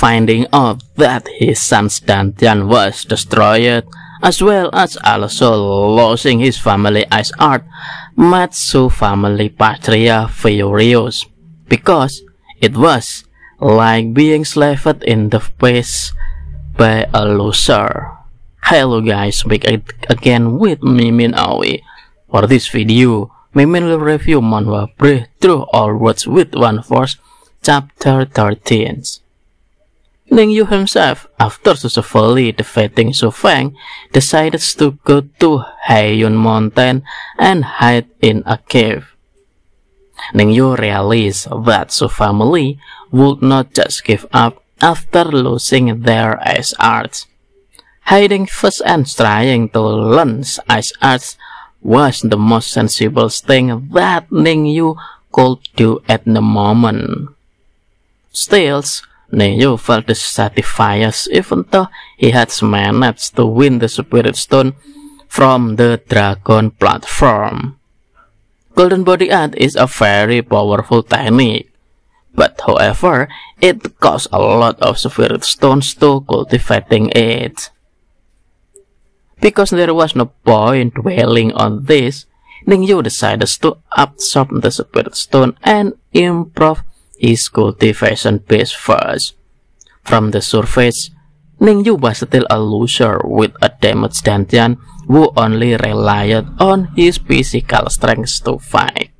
finding out that his son's dantian was destroyed, as well as also losing his family ice art, made Su Family Patria furious, because it was like being slaved in the face by a loser. Hello guys, back again with Mimin Aoi. For this video, Mimin will review manhwa Breakthrough All Worlds with One Force, Chapter 13. Ning Yu himself, after successfully defeating Su Feng, decided to go to Haiyun Mountain and hide in a cave. Ning Yu realized that Su Family would not just give up after losing their ice arts. Hiding first and trying to learn ice arts was the most sensible thing that Ning Yu could do at the moment. Still, Ning Yu felt dissatisfied even though he had managed to win the Spirit Stone from the Dragon Platform. Golden Body Art is a very powerful technique, but however, it costs a lot of Spirit Stones to cultivating it. Because there was no point dwelling on this, Ning Yu decided to absorb the Spirit Stone and improve his cultivation base first. From the surface, Ning Yu was still a loser with a damaged dantian who only relied on his physical strength to fight.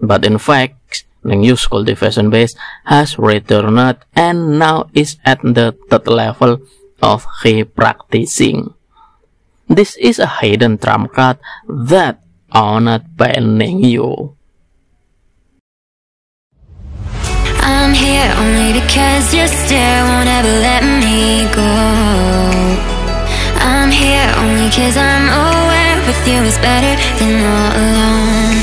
But in fact, Ning Yu's cultivation base has returned and now is at the third level of he practicing. This is a hidden trump card that owned by Ning Yu. I'm here only because your stare won't ever let me go. I'm here only because I'm aware with you is better than all alone.